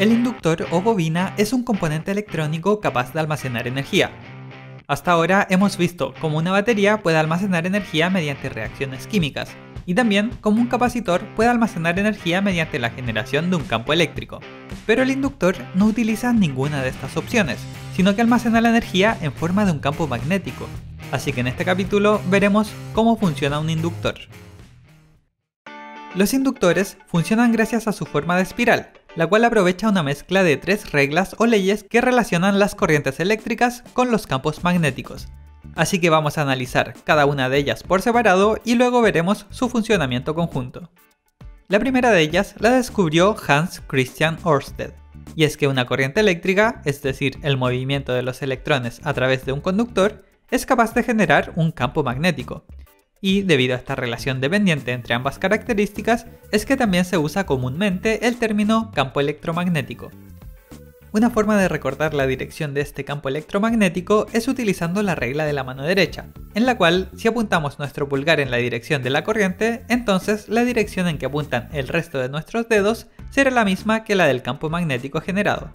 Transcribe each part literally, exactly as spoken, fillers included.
El inductor o bobina es un componente electrónico capaz de almacenar energía. Hasta ahora hemos visto cómo una batería puede almacenar energía mediante reacciones químicas, y también cómo un capacitor puede almacenar energía mediante la generación de un campo eléctrico. Pero el inductor no utiliza ninguna de estas opciones, sino que almacena la energía en forma de un campo magnético. Así que en este capítulo veremos cómo funciona un inductor. Los inductores funcionan gracias a su forma de espiral, la cual aprovecha una mezcla de tres reglas o leyes que relacionan las corrientes eléctricas con los campos magnéticos. Así que vamos a analizar cada una de ellas por separado y luego veremos su funcionamiento conjunto. La primera de ellas la descubrió Hans Christian Ørsted, y es que una corriente eléctrica, es decir, el movimiento de los electrones a través de un conductor, es capaz de generar un campo magnético. Y debido a esta relación dependiente entre ambas características, es que también se usa comúnmente el término campo electromagnético. Una forma de recordar la dirección de este campo electromagnético es utilizando la regla de la mano derecha, en la cual si apuntamos nuestro pulgar en la dirección de la corriente, entonces la dirección en que apuntan el resto de nuestros dedos será la misma que la del campo magnético generado.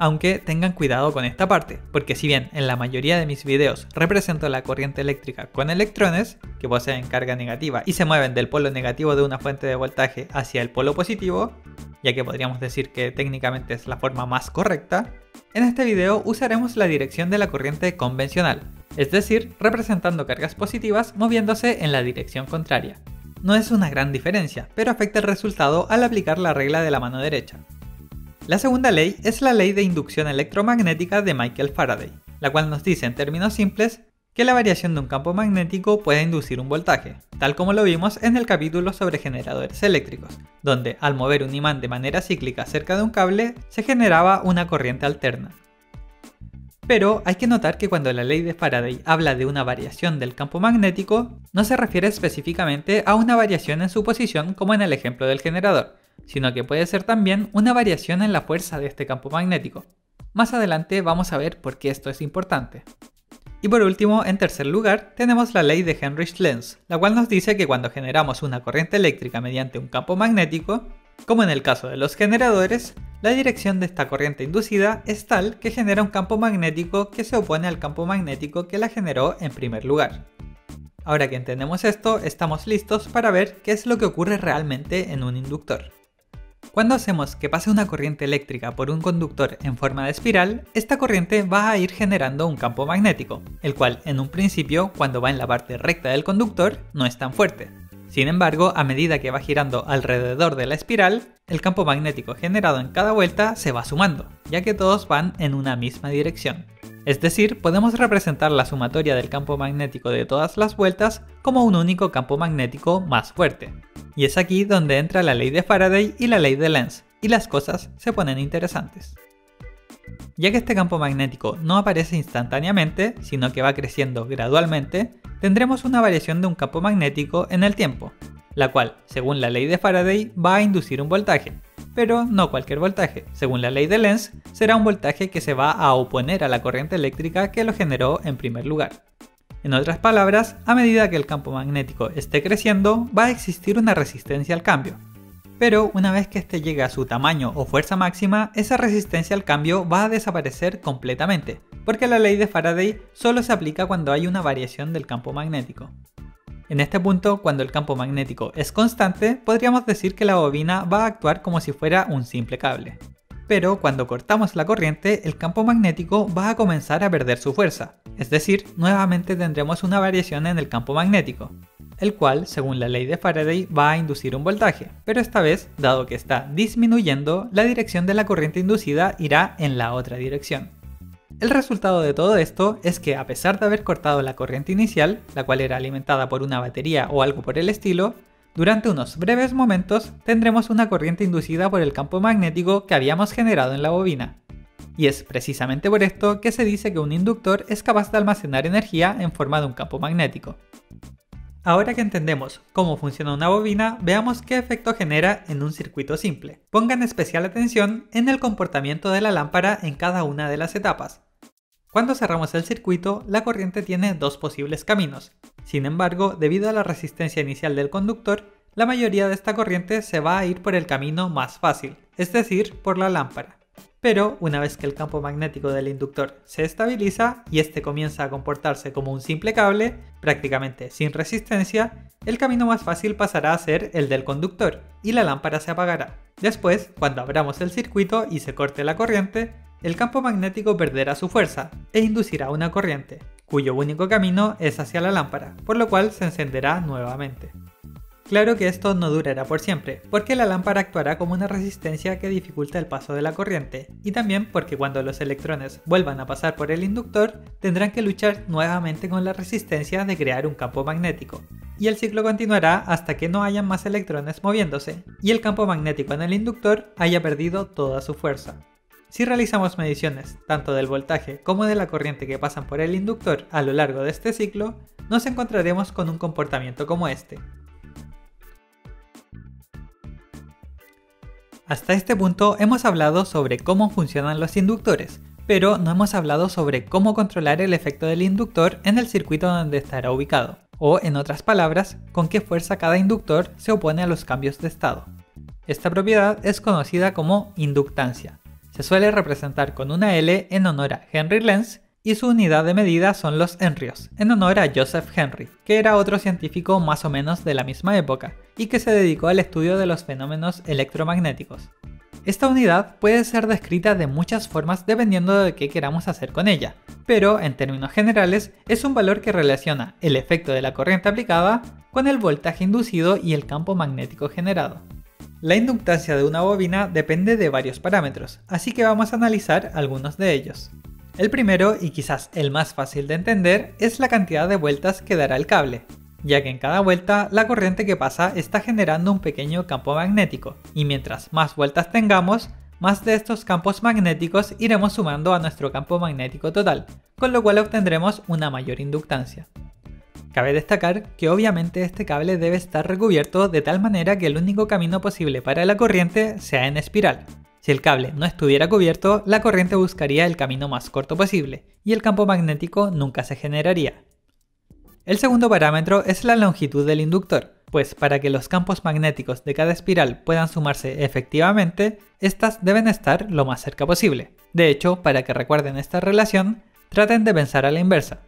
Aunque tengan cuidado con esta parte, porque si bien en la mayoría de mis videos represento la corriente eléctrica con electrones, que poseen carga negativa y se mueven del polo negativo de una fuente de voltaje hacia el polo positivo, ya que podríamos decir que técnicamente es la forma más correcta, en este video usaremos la dirección de la corriente convencional, es decir, representando cargas positivas moviéndose en la dirección contraria. No es una gran diferencia, pero afecta el resultado al aplicar la regla de la mano derecha. La segunda ley es la ley de inducción electromagnética de Michael Faraday, la cual nos dice en términos simples que la variación de un campo magnético puede inducir un voltaje, tal como lo vimos en el capítulo sobre generadores eléctricos, donde al mover un imán de manera cíclica cerca de un cable se generaba una corriente alterna. Pero hay que notar que cuando la ley de Faraday habla de una variación del campo magnético, no se refiere específicamente a una variación en su posición como en el ejemplo del generador, sino que puede ser también una variación en la fuerza de este campo magnético. Más adelante vamos a ver por qué esto es importante. Y por último, en tercer lugar, tenemos la ley de Heinrich Lenz, la cual nos dice que cuando generamos una corriente eléctrica mediante un campo magnético, como en el caso de los generadores, la dirección de esta corriente inducida es tal que genera un campo magnético que se opone al campo magnético que la generó en primer lugar. Ahora que entendemos esto, estamos listos para ver qué es lo que ocurre realmente en un inductor. Cuando hacemos que pase una corriente eléctrica por un conductor en forma de espiral, esta corriente va a ir generando un campo magnético, el cual en un principio, cuando va en la parte recta del conductor, no es tan fuerte. Sin embargo, a medida que va girando alrededor de la espiral, el campo magnético generado en cada vuelta se va sumando, ya que todos van en una misma dirección. Es decir, podemos representar la sumatoria del campo magnético de todas las vueltas como un único campo magnético más fuerte. Y es aquí donde entra la ley de Faraday y la ley de Lenz, y las cosas se ponen interesantes. Ya que este campo magnético no aparece instantáneamente, sino que va creciendo gradualmente, tendremos una variación de un campo magnético en el tiempo, la cual, según la ley de Faraday, va a inducir un voltaje, pero no cualquier voltaje. Según la ley de Lenz, será un voltaje que se va a oponer a la corriente eléctrica que lo generó en primer lugar. En otras palabras, a medida que el campo magnético esté creciendo, va a existir una resistencia al cambio. Pero una vez que éste llegue a su tamaño o fuerza máxima, esa resistencia al cambio va a desaparecer completamente, porque la ley de Faraday solo se aplica cuando hay una variación del campo magnético. En este punto, cuando el campo magnético es constante, podríamos decir que la bobina va a actuar como si fuera un simple cable. Pero cuando cortamos la corriente, el campo magnético va a comenzar a perder su fuerza, es decir, nuevamente tendremos una variación en el campo magnético, el cual, según la ley de Faraday, va a inducir un voltaje, pero esta vez, dado que está disminuyendo, la dirección de la corriente inducida irá en la otra dirección. El resultado de todo esto es que, a pesar de haber cortado la corriente inicial, la cual era alimentada por una batería o algo por el estilo, durante unos breves momentos tendremos una corriente inducida por el campo magnético que habíamos generado en la bobina. Y es precisamente por esto que se dice que un inductor es capaz de almacenar energía en forma de un campo magnético. Ahora que entendemos cómo funciona una bobina, veamos qué efecto genera en un circuito simple. Pongan especial atención en el comportamiento de la lámpara en cada una de las etapas. Cuando cerramos el circuito, la corriente tiene dos posibles caminos. Sin embargo, debido a la resistencia inicial del conductor, la mayoría de esta corriente se va a ir por el camino más fácil, es decir, por la lámpara. pero una vez que el campo magnético del inductor se estabiliza y este comienza a comportarse como un simple cable, prácticamente sin resistencia, el camino más fácil pasará a ser el del conductor y la lámpara se apagará. Después, cuando abramos el circuito y se corte la corriente, el campo magnético perderá su fuerza e inducirá una corriente, cuyo único camino es hacia la lámpara, por lo cual se encenderá nuevamente. Claro que esto no durará por siempre, porque la lámpara actuará como una resistencia que dificulta el paso de la corriente, y también porque cuando los electrones vuelvan a pasar por el inductor, tendrán que luchar nuevamente con la resistencia de crear un campo magnético. Y el ciclo continuará hasta que no hayan más electrones moviéndose, y el campo magnético en el inductor haya perdido toda su fuerza. Si realizamos mediciones tanto del voltaje como de la corriente que pasan por el inductor a lo largo de este ciclo, nos encontraremos con un comportamiento como este. Hasta este punto hemos hablado sobre cómo funcionan los inductores, pero no hemos hablado sobre cómo controlar el efecto del inductor en el circuito donde estará ubicado, o en otras palabras, con qué fuerza cada inductor se opone a los cambios de estado. Esta propiedad es conocida como inductancia. Se suele representar con una L en honor a Heinrich Lenz y su unidad de medida son los henrios, en honor a Joseph Henry, que era otro científico más o menos de la misma época y que se dedicó al estudio de los fenómenos electromagnéticos. Esta unidad puede ser descrita de muchas formas dependiendo de qué queramos hacer con ella, pero en términos generales es un valor que relaciona el efecto de la corriente aplicada con el voltaje inducido y el campo magnético generado. La inductancia de una bobina depende de varios parámetros, así que vamos a analizar algunos de ellos. El primero, y quizás el más fácil de entender, es la cantidad de vueltas que dará el cable, ya que en cada vuelta la corriente que pasa está generando un pequeño campo magnético, y mientras más vueltas tengamos, más de estos campos magnéticos iremos sumando a nuestro campo magnético total, con lo cual obtendremos una mayor inductancia. Cabe destacar que obviamente este cable debe estar recubierto de tal manera que el único camino posible para la corriente sea en espiral. Si el cable no estuviera cubierto, la corriente buscaría el camino más corto posible, y el campo magnético nunca se generaría. El segundo parámetro es la longitud del inductor, pues para que los campos magnéticos de cada espiral puedan sumarse efectivamente, estas deben estar lo más cerca posible. De hecho, para que recuerden esta relación, traten de pensar a la inversa.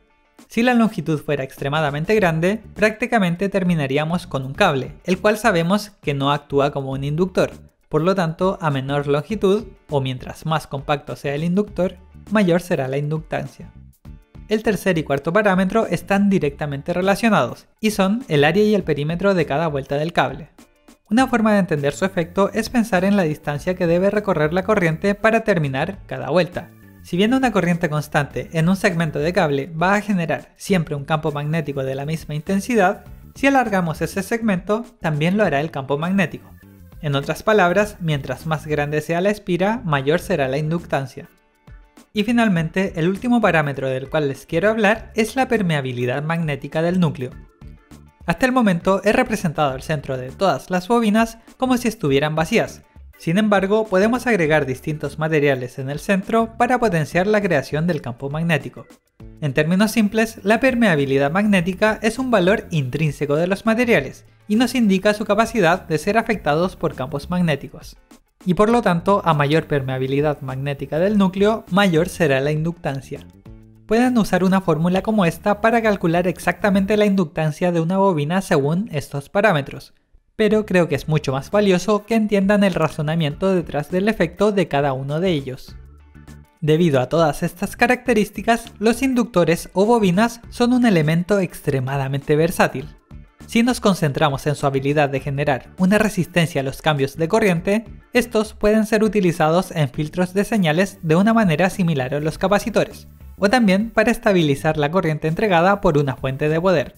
Si la longitud fuera extremadamente grande, prácticamente terminaríamos con un cable, el cual sabemos que no actúa como un inductor. Por lo tanto, a menor longitud, o mientras más compacto sea el inductor, mayor será la inductancia. El tercer y cuarto parámetro están directamente relacionados, y son el área y el perímetro de cada vuelta del cable. Una forma de entender su efecto es pensar en la distancia que debe recorrer la corriente para terminar cada vuelta. Si bien una corriente constante en un segmento de cable va a generar siempre un campo magnético de la misma intensidad, si alargamos ese segmento, también lo hará el campo magnético. En otras palabras, mientras más grande sea la espira, mayor será la inductancia. Y finalmente, el último parámetro del cual les quiero hablar es la permeabilidad magnética del núcleo. Hasta el momento he representado el centro de todas las bobinas como si estuvieran vacías. Sin embargo, podemos agregar distintos materiales en el centro para potenciar la creación del campo magnético. En términos simples, la permeabilidad magnética es un valor intrínseco de los materiales y nos indica su capacidad de ser afectados por campos magnéticos. Y por lo tanto, a mayor permeabilidad magnética del núcleo, mayor será la inductancia. Pueden usar una fórmula como esta para calcular exactamente la inductancia de una bobina según estos parámetros, pero creo que es mucho más valioso que entiendan el razonamiento detrás del efecto de cada uno de ellos. Debido a todas estas características, los inductores o bobinas son un elemento extremadamente versátil. Si nos concentramos en su habilidad de generar una resistencia a los cambios de corriente, estos pueden ser utilizados en filtros de señales de una manera similar a los capacitores, o también para estabilizar la corriente entregada por una fuente de poder.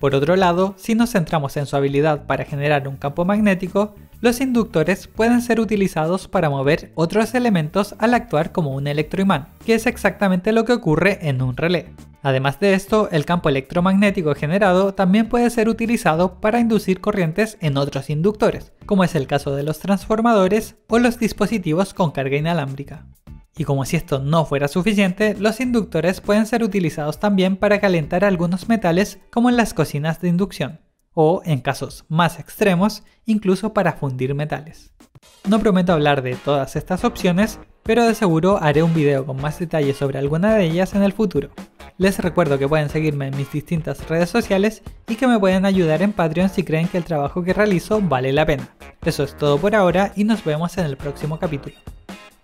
Por otro lado, si nos centramos en su habilidad para generar un campo magnético, los inductores pueden ser utilizados para mover otros elementos al actuar como un electroimán, que es exactamente lo que ocurre en un relé. Además de esto, el campo electromagnético generado también puede ser utilizado para inducir corrientes en otros inductores, como es el caso de los transformadores o los dispositivos con carga inalámbrica. Y como si esto no fuera suficiente, los inductores pueden ser utilizados también para calentar algunos metales como en las cocinas de inducción, o, en casos más extremos, incluso para fundir metales. No prometo hablar de todas estas opciones, pero de seguro haré un video con más detalles sobre alguna de ellas en el futuro. Les recuerdo que pueden seguirme en mis distintas redes sociales y que me pueden ayudar en Patreon si creen que el trabajo que realizo vale la pena. Eso es todo por ahora y nos vemos en el próximo capítulo.